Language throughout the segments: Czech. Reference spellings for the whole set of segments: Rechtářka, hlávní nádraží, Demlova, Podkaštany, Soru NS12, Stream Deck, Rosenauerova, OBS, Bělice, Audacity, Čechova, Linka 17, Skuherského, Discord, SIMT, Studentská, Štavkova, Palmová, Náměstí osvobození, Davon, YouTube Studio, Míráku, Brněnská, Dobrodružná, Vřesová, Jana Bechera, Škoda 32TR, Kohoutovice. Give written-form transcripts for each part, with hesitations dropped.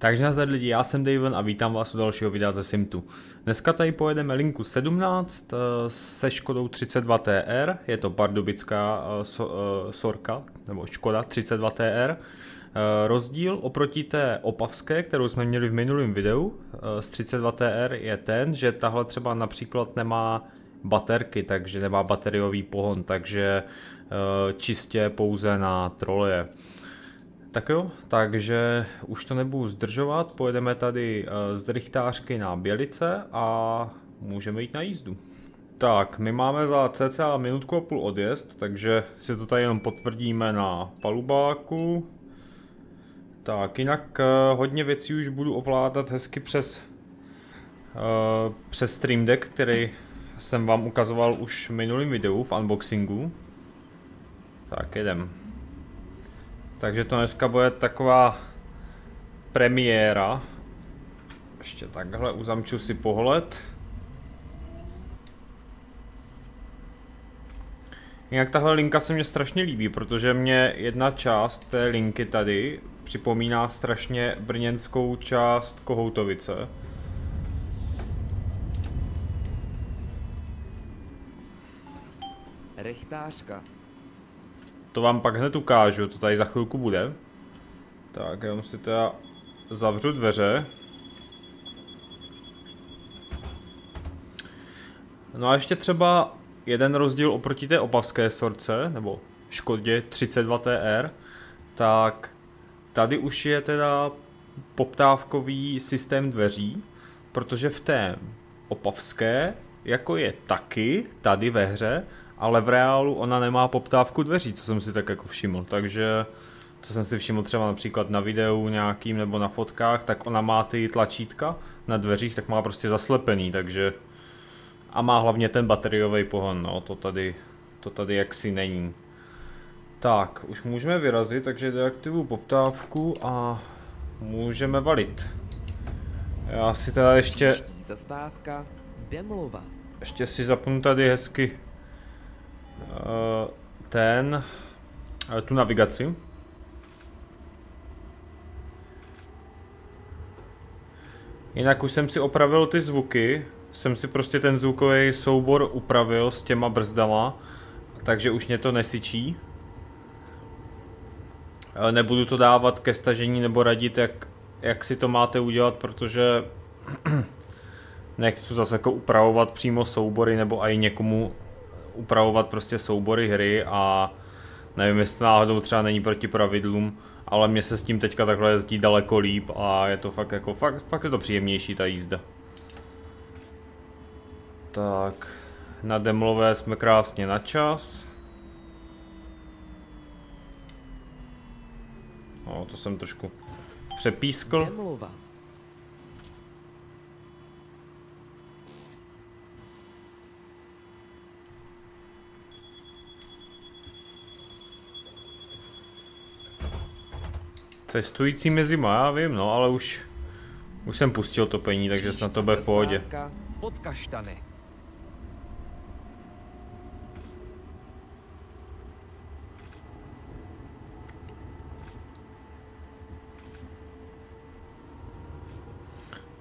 Takže nazdar lidi, já jsem Davon a vítám vás u dalšího videa ze SIMTu. Dneska tady pojedeme Linku 17 se Škodou 32TR, je to pardubická sorka, nebo Škoda 32TR. Rozdíl oproti té opavské, kterou jsme měli v minulém videu z 32TR, je ten, že tahle třeba například nemá baterky, takže nemá bateriový pohon, takže čistě pouze na troleje. Tak jo, takže už to nebudu zdržovat, pojedeme tady z Rechtářky na Bělice a můžeme jít na jízdu. Tak, my máme za cca minutku a půl odjezd, takže si to tady jenom potvrdíme na palubáku. Tak, jinak hodně věcí už budu ovládat hezky přes Stream Deck, který jsem vám ukazoval už v minulém videu v unboxingu. Tak, jedem. Takže to dneska bude taková premiéra. Ještě takhle uzamču si pohled. Jinak tahle linka se mně strašně líbí, protože mě jedna část té linky tady připomíná strašně brněnskou část Kohoutovice. Rechtářka. To vám pak hned ukážu, co tady za chvilku bude. Tak, já musím teda zavřu dveře. No a ještě třeba jeden rozdíl oproti té opavské sorce, nebo Škodě 32TR, tak tady už je teda poptávkový systém dveří, protože v té opavské, jako je taky tady ve hře, ale v reálu ona nemá poptávku dveří, co jsem si tak jako všiml, takže co jsem si všiml třeba například na videu nějakým nebo na fotkách, tak ona má ty tlačítka na dveřích, tak má prostě zaslepený, takže a má hlavně ten bateriový pohon, no to tady jaksi není. Tak, už můžeme vyrazit, takže deaktivuju poptávku a můžeme valit. Já si teda ještě... Zastávka Demlova. Ještě si zapnu tady hezky tu navigaci. Jinak už jsem si opravil ty zvuky, jsem si prostě ten zvukový soubor upravil s těma brzdama, takže už mě to nesičí. Nebudu to dávat ke stažení nebo radit, jak si to máte udělat, protože nechci zase jako upravovat přímo soubory nebo i někomu upravovat prostě soubory hry a nevím, jestli to náhodou třeba není proti pravidlům, ale mě se s tím teďka takhle jezdí daleko líp a je to fakt jako, fakt je to příjemnější ta jízda. Tak, na Demlové jsme krásně na čas. No, to jsem trošku přepískl. Demlova. Cestujícím je zima, já vím, no, ale už jsem pustil topení, takže snad to bude v pohodě. Podkaštany.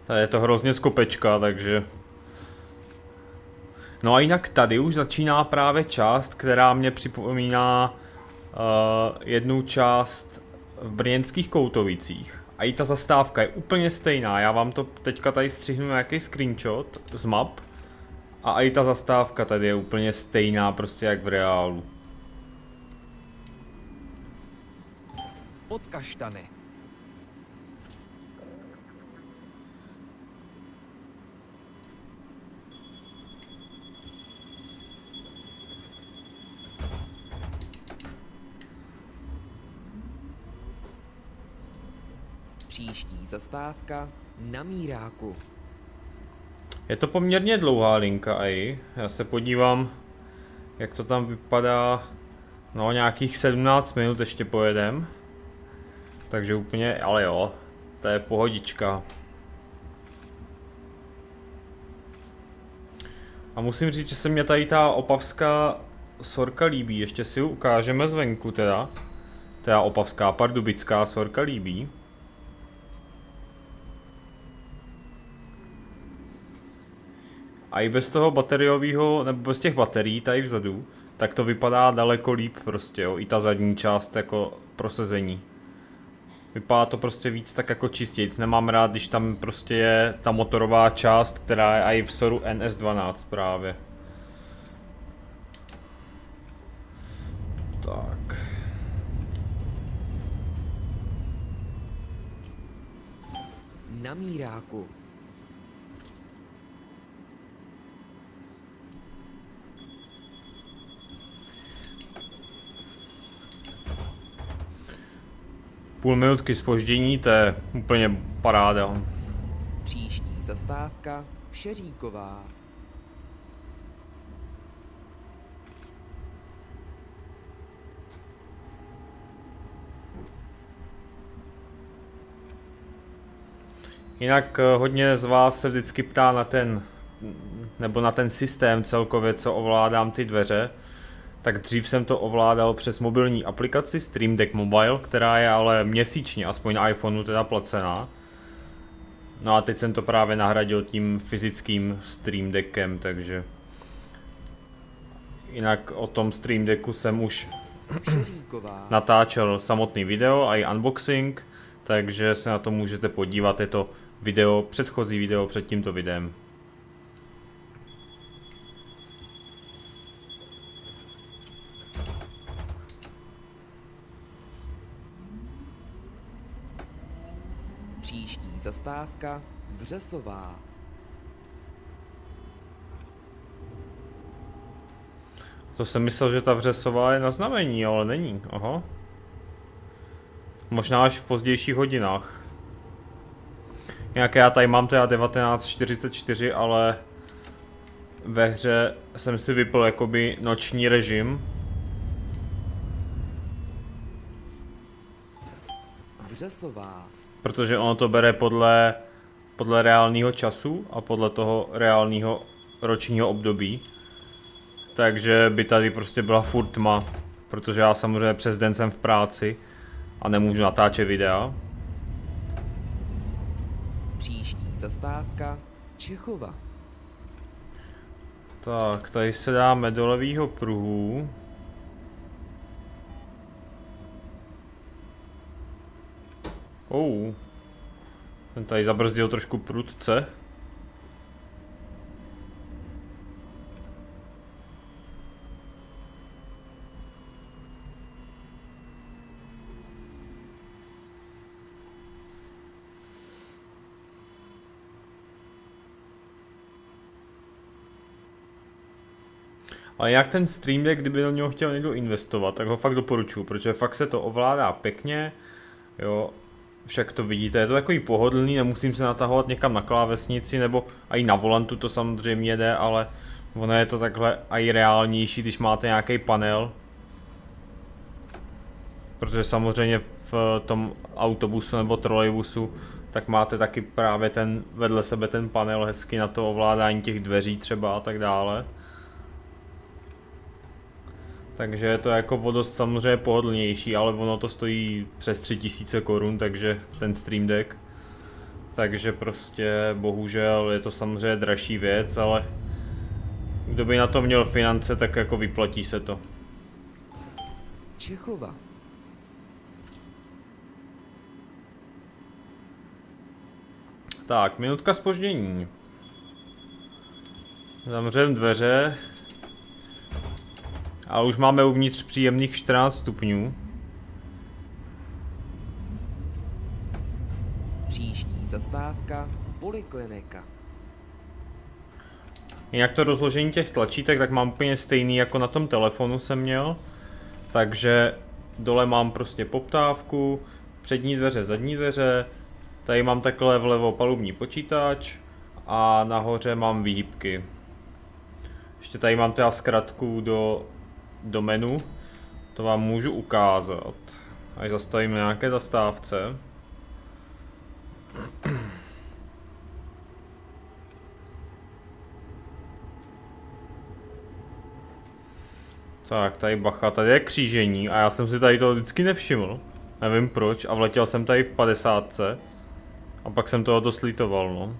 Tady je to hrozně z kopečka, takže... No a jinak tady už začíná právě část, která mě připomíná jednu část v brněnských Kohoutovicích. A i ta zastávka je úplně stejná, já vám to teďka tady střihnu nějaký screenshot z map. A i ta zastávka tady je úplně stejná, prostě jak v reálu. Podkaštany. Příští zastávka na Míráku. Je to poměrně dlouhá linka i. Já se podívám, jak to tam vypadá. No, nějakých 17 minut ještě pojedem. Takže úplně, ale jo, to je pohodička. A musím říct, že se mě tady ta opavská sorka líbí. Ještě si ji ukážeme zvenku teda. Teda opavská pardubická sorka líbí. A i bez toho bateriového, nebo bez těch baterií tady vzadu, tak to vypadá daleko líp prostě, jo, i ta zadní část jako prosezení. Vypadá to prostě víc tak jako čistějíc, nemám rád, když tam prostě je ta motorová část, která je i v Soru NS12 právě. Tak. Na Míráku. Půl minutky zpoždění, to je úplně paráda. Příští zastávka Šeříková. Jinak hodně z vás se vždycky ptá na ten, nebo na ten systém celkově, co ovládám ty dveře. Tak dřív jsem to ovládal přes mobilní aplikaci Stream Deck Mobile, která je ale měsíčně, aspoň na iPhoneu teda placená. No a teď jsem to právě nahradil tím fyzickým Stream Deckem, takže... Jinak o tom Stream Decku jsem už natáčel samotný video a i unboxing, takže se na to můžete podívat, je to video, předchozí video před tímto videem. Zastávka Vřesová. To jsem myslel, že ta Vřesová je na znamení, ale není. Aha. Možná až v pozdějších hodinách. Nějak já tady mám teda 19:44, ale ve hře jsem si vypl jakoby noční režim. Vřesová. Protože ono to bere podle reálného času a podle toho reálného ročního období. Takže by tady prostě byla furt tma, protože já samozřejmě přes den jsem v práci a nemůžu natáčet videa. Příští zastávka Čechova. Tak, tady se dáme do levýho pruhu. Ten tady zabrzdil trošku prudce. Ale jak ten Stream Deck, kdyby do něho chtěl někdo investovat, tak ho fakt doporučuji, protože fakt se to ovládá pěkně, jo. Však to vidíte, je to takový pohodlný, nemusím se natahovat někam na klávesnici, nebo i na volantu to samozřejmě jde, ale ono je to takhle i reálnější, když máte nějaký panel. Protože samozřejmě v tom autobusu nebo trolejbusu, tak máte taky právě ten vedle sebe ten panel hezky na to ovládání těch dveří třeba a tak dále. Takže je to jako o dost samozřejmě pohodlnější, ale ono to stojí přes 3000 korun, takže ten Stream Deck. Takže prostě bohužel je to samozřejmě dražší věc, ale kdo by na to měl finance, tak jako vyplatí se to. Čechova. Tak, minutka zpoždění. Zamřem dveře. A už máme uvnitř příjemných 14 stupňů. Příští zastávka Poliklinika. Jinak to rozložení těch tlačítek, tak mám úplně stejný jako na tom telefonu jsem měl. Takže dole mám prostě poptávku, přední dveře, zadní dveře. Tady mám takhle vlevo palubní počítač a nahoře mám výhybky. Ještě tady mám teda zkratku do menu, to vám můžu ukázat, až zastavíme nějaké zastávce. Tak, tady bacha, tady je křížení a já jsem si tady toho vždycky nevšiml, nevím proč, a vletěl jsem tady v 50 a pak jsem toho dost litoval, no.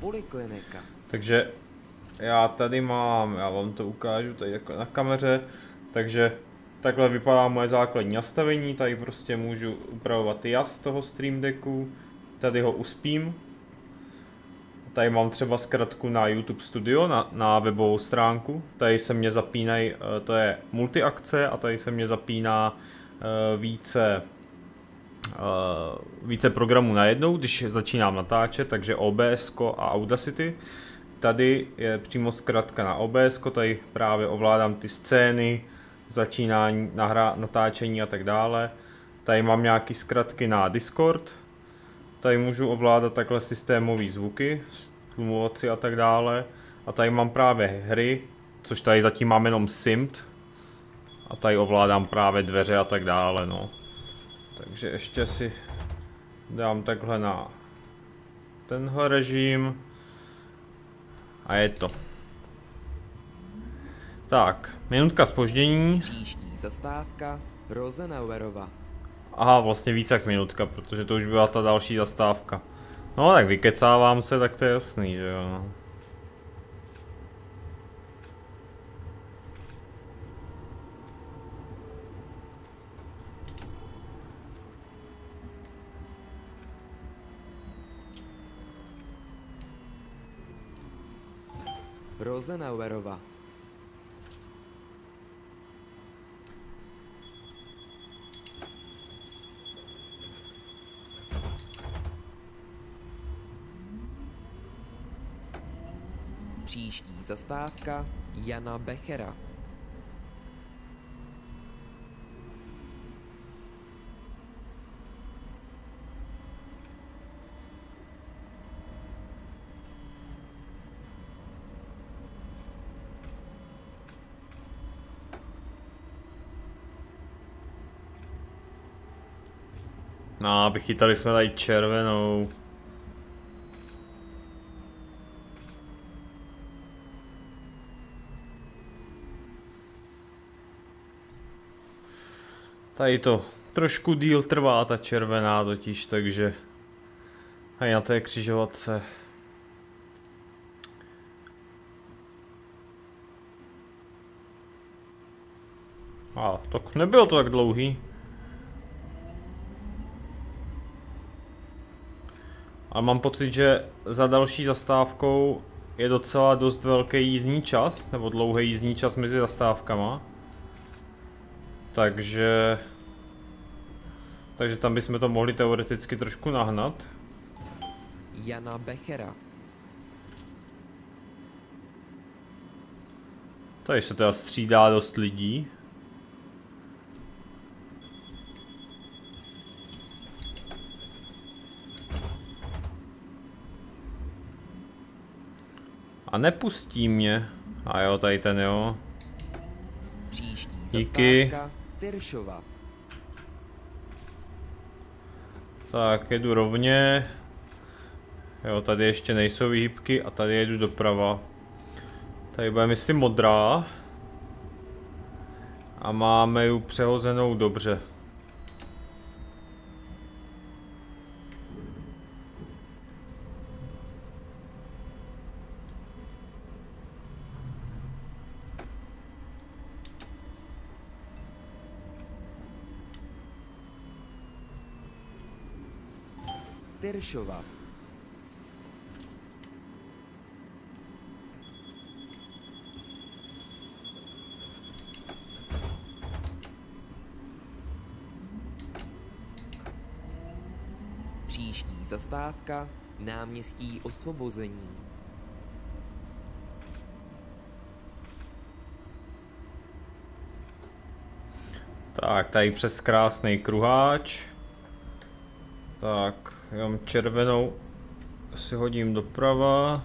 Poliklinika. Takže já tady mám, já vám to ukážu tady jako na kameře, takže takhle vypadá moje základní nastavení, tady prostě můžu upravovat jas toho Stream Decku, tady ho uspím. Tady mám třeba zkratku na YouTube Studio, na webovou stránku, tady se mě zapínají, to je multiakce a tady se mě zapíná více programů najednou, když začínám natáčet, takže OBS a Audacity. Tady je přímo zkratka na OBS, tady právě ovládám ty scény, začínání, natáčení a tak dále. Tady mám nějaké zkratky na Discord. Tady můžu ovládat takhle systémové zvuky, tlumovací a tak dále. A tady mám právě hry, což tady zatím mám jenom SIMT. A tady ovládám právě dveře a tak dále, no. Takže ještě si dám takhle na tenhle režim. A je to. Tak, minutka zpoždění. Příští zastávka Rosenauerova. Aha, vlastně víc jak minutka, protože to už byla ta další zastávka. No tak vykecávám se, tak to je jasný, že jo. Rosenauerova. Příští zastávka Jana Bechera. No, vychytali jsme tady červenou. Tady to trošku díl trvá ta červená totiž, takže a na té křižovatce. A tak nebylo to tak dlouhý. A mám pocit, že za další zastávkou je docela dost velký jízdní čas, nebo dlouhý jízdní čas mezi zastávkama. Takže tam bychom to mohli teoreticky trošku nahnat. Jana Bechera. Tady se teda střídá dost lidí. A nepustí mě. A jo, tady ten jo. Díky. Tak, jedu rovně. Jo, tady ještě nejsou výhybky a tady jedu doprava. Tady bude myslím modrá. A máme ji přehozenou dobře. Škoda. Příští zastávka Náměstí osvobození. Tak, tady přes krásný kruháč. Tak, já mám červenou, si hodím doprava.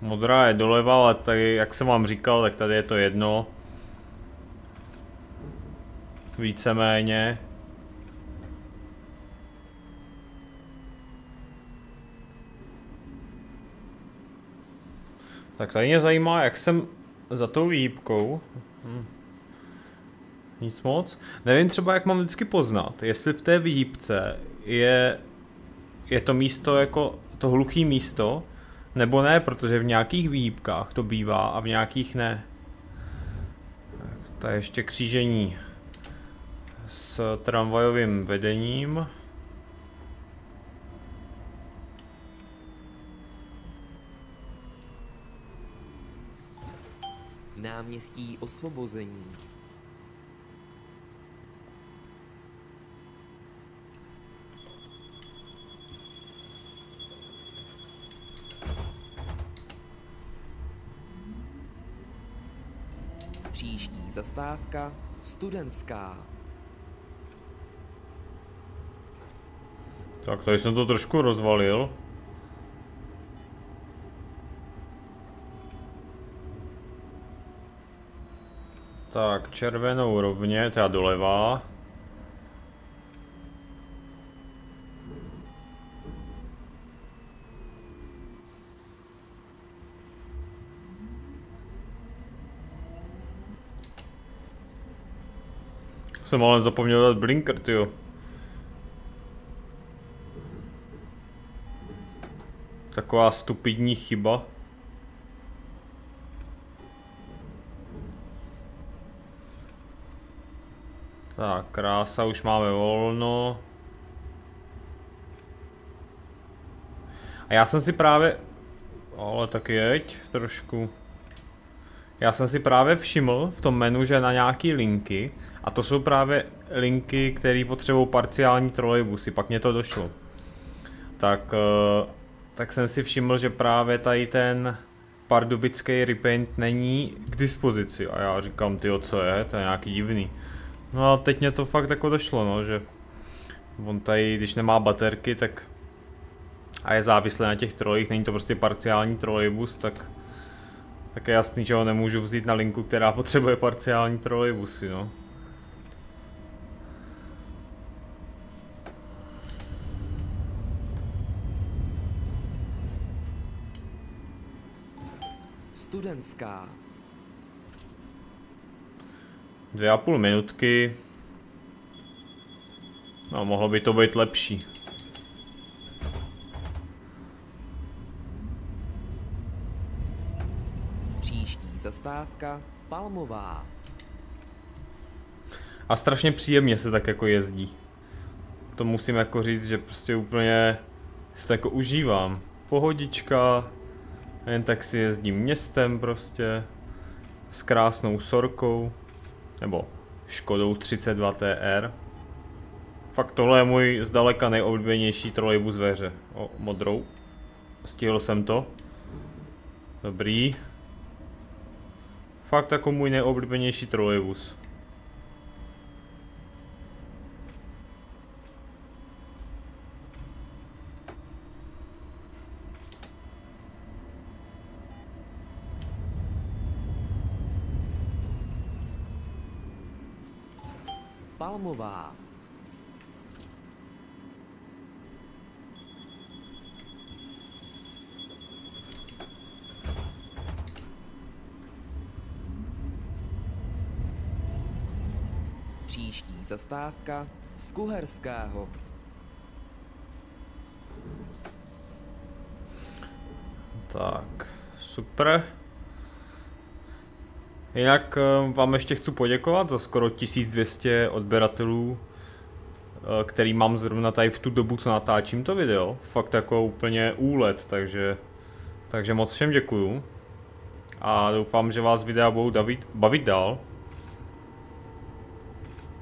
Modrá je doleva, ale tady, jak jsem vám říkal, tak tady je to jedno. Víceméně. Tak tady mě zajímá, jak jsem za tou výhybkou, Nic moc. Nevím třeba, jak mám vždycky poznat, jestli v té výhybce je to místo jako to hluchý místo, nebo ne, protože v nějakých výhybkách to bývá a v nějakých ne. Ta ještě křížení s tramvajovým vedením. Náměstí osvobození. Příští zastávka Studentská. Tak tady jsem to trošku rozvalil. Tak, červenou rovně, teda doleva. Jsem ale zapomněl dát blinker, tyjo. Taková stupidní chyba. Tak, krása, už máme volno. A já jsem si právě... Ale tak jeď trošku. Já jsem si právě všiml v tom menu, že na nějaký linky, a to jsou právě linky, které potřebují parciální trolejbusy, pak mě to došlo. Tak jsem si všiml, že právě tady ten pardubický repaint není k dispozici. A já říkám, tyjo, co je, to je nějaký divný. No a teď mě to fakt jako došlo, no, že on tady, když nemá baterky, tak a je závislý na těch trolejích, není to prostě parciální trolejbus, tak je jasný, že ho nemůžu vzít na linku, která potřebuje parciální trolejbusy, no. Studentská. 2,5 minutky. No, mohlo by to být lepší. Příští zastávka Palmová. A strašně příjemně se tak jako jezdí. To musím jako říct, že prostě úplně si to jako užívám. Pohodička. Jen tak si jezdím městem prostě. S krásnou sorkou. Nebo Škodou 32TR. Fakt tohle je můj zdaleka nejoblíbenější trolejbus ve hře. O, modrou. Stihl jsem to. Dobrý. Fakt jako můj nejoblíbenější trolejbus. Palmová. Příští zastávka Skuherského. Tak, super. Jinak vám ještě chci poděkovat za skoro 1200 odběratelů, který mám zrovna tady v tu dobu, co natáčím to video. Fakt jako úplně úlet, takže moc všem děkuju. A doufám, že vás videa budou bavit dál.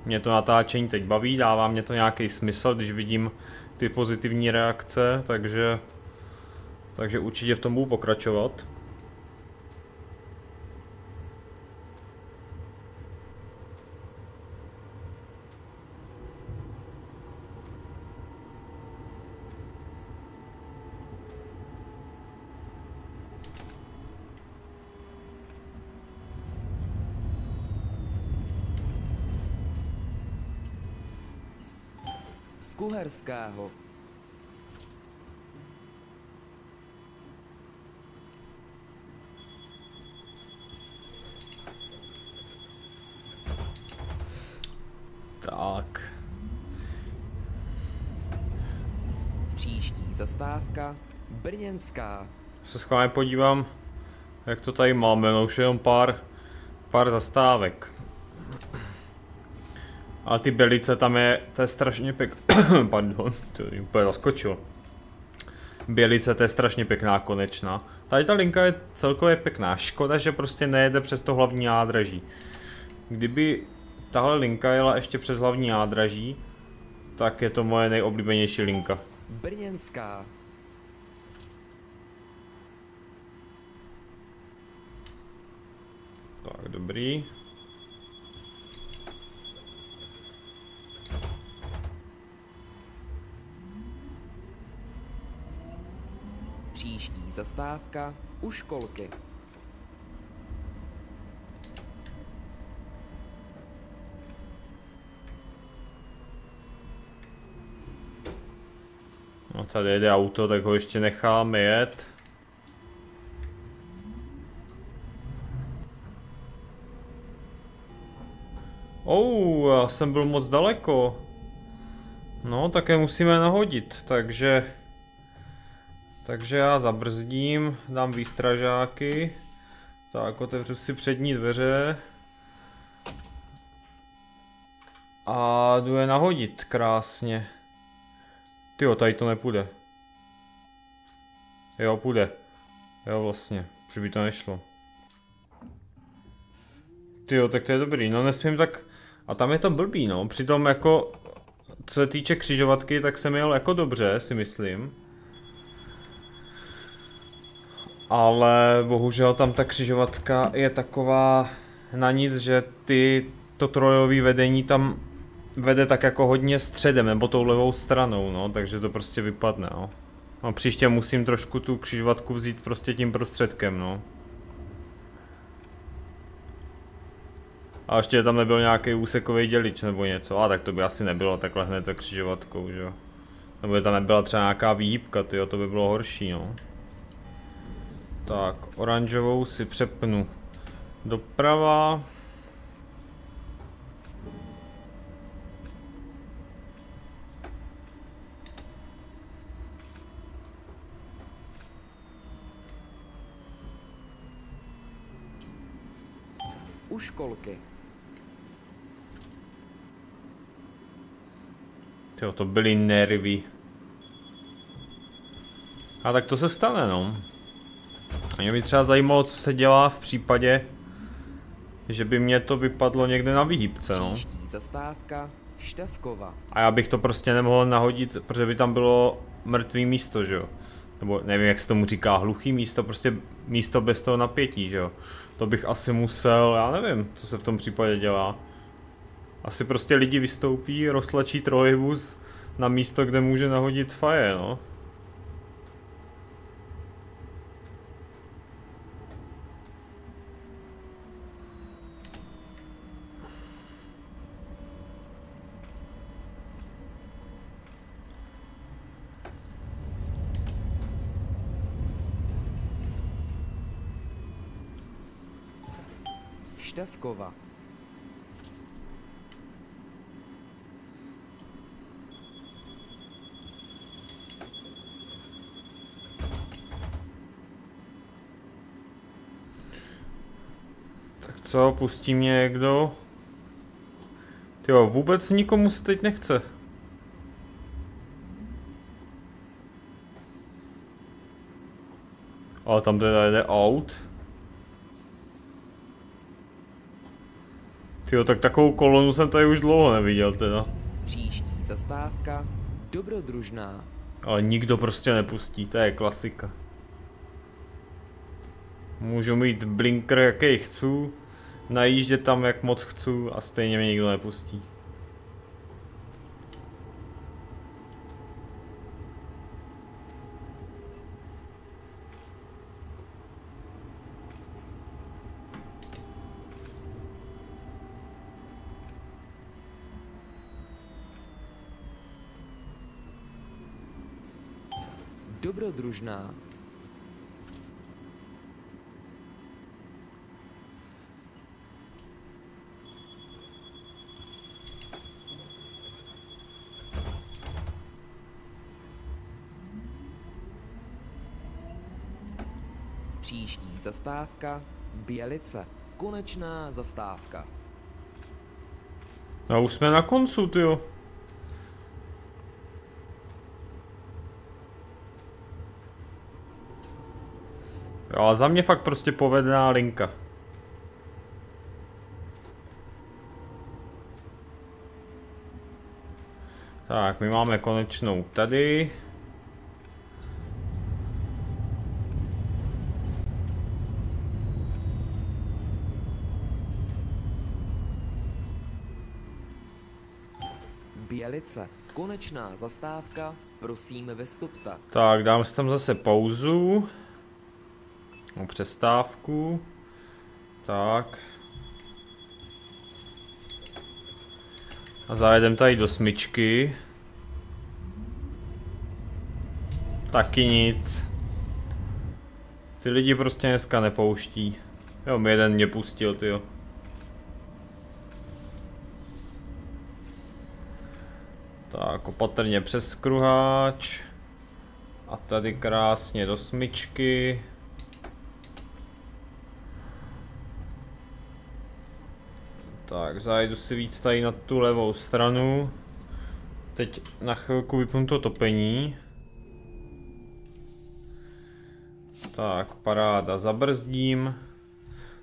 Mě to natáčení teď baví, dává mě to nějaký smysl, když vidím ty pozitivní reakce, takže určitě v tom budu pokračovat. Skuherského. zastávka Brněnská. Se schválně podívám, jak to tady máme, no už jenom pár zastávek. Ale ty Bělice tam je, to je strašně pěkná, pardon, to mě úplně zaskočilo. Bělice, to je strašně pěkná konečná. Tady ta linka je celkově pěkná, škoda, že prostě nejede přes to hlavní nádraží. Kdyby tahle linka jela ještě přes hlavní nádraží, tak je to moje nejoblíbenější linka. Brněnská. Tak, dobrý. Příští zastávka u školky. No tady jede auto, tak ho ještě necháme jet. Ou, já jsem byl moc daleko. No, také musíme nahodit, takže já zabrzdím, dám výstražáky. Tak, otevřu si přední dveře. A jdu je nahodit krásně. Tyjo, tady to nepůjde. Jo, půjde. Jo, vlastně, už by to nešlo. Tyjo, tak to je dobrý, no nesmím tak... A tam je to blbý, no, přitom jako... Co se týče křižovatky, tak jsem jel jako dobře, si myslím. Ale bohužel tam ta křižovatka je taková na nic, že to trojové vedení tam vede tak jako hodně středem nebo tou levou stranou, no, takže to prostě vypadne, no. A příště musím trošku tu křižovatku vzít prostě tím prostředkem, no. A ještě tam nebyl nějaký úsekový dělič nebo něco, a tak to by asi nebylo takhle hned za křižovatkou, že jo. Nebo tam nebyla třeba nějaká výhybka, tyjo, to by bylo horší, no. Tak, oranžovou si přepnu doprava. U školky. Tyjo, to byly nervy. A tak to se stane, no. A mě by třeba zajímalo, co se dělá v případě, že by mě to vypadlo někde na výhybce, no. Zastávka Štavkova. A já bych to prostě nemohl nahodit, protože by tam bylo mrtvý místo, že jo. Nebo nevím, jak se tomu říká, hluchý místo, prostě místo bez toho napětí, že jo. To bych asi musel, já nevím, co se v tom případě dělá. Asi prostě lidi vystoupí, roztlačí trolejbus na místo, kde může nahodit faje, no. Štavkova. Tak co, pustí mě někdo? Tyjo, vůbec nikomu se teď nechce. Ale tam teda jde aut. Tyjo, tak takovou kolonu jsem tady už dlouho neviděl teda. Příští zastávka Dobrodružná. Ale nikdo prostě nepustí, to je klasika. Můžu mít blinker, jaký chci, najíždět tam, jak moc chci, a stejně mě nikdo nepustí. Dobrodružná. Příští zastávka Bělice. Konečná zastávka. A už jsme na koncu, tyjo. Jo, ale za mě fakt prostě povedená linka. Tak, my máme konečnou tady. Bělice, konečná zastávka, prosím vystupte. Tak, dám si tam zase pauzu. No, přestávku. Tak. A zajedem tady do smyčky. Taky nic. Ty lidi prostě dneska nepouští. Jo, mi jeden mě pustil, tyjo. Tak, opatrně přes kruháč. A tady krásně do smyčky. Tak, zajdu si víc tady na tu levou stranu. Teď na chvilku vypnu to topení. Tak, paráda, zabrzdím.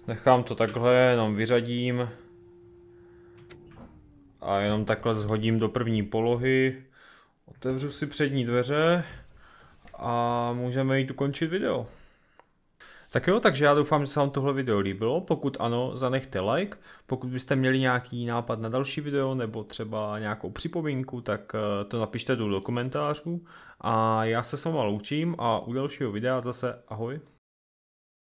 Nechám to takhle, jenom vyřadím. A jenom takhle shodím do první polohy. Otevřu si přední dveře. A můžeme jít ukončit video. Tak jo, takže já doufám, že se vám tohle video líbilo, pokud ano, zanechte like, pokud byste měli nějaký nápad na další video nebo třeba nějakou připomínku, tak to napište do komentářů a já se s váma loučím a u dalšího videa zase ahoj.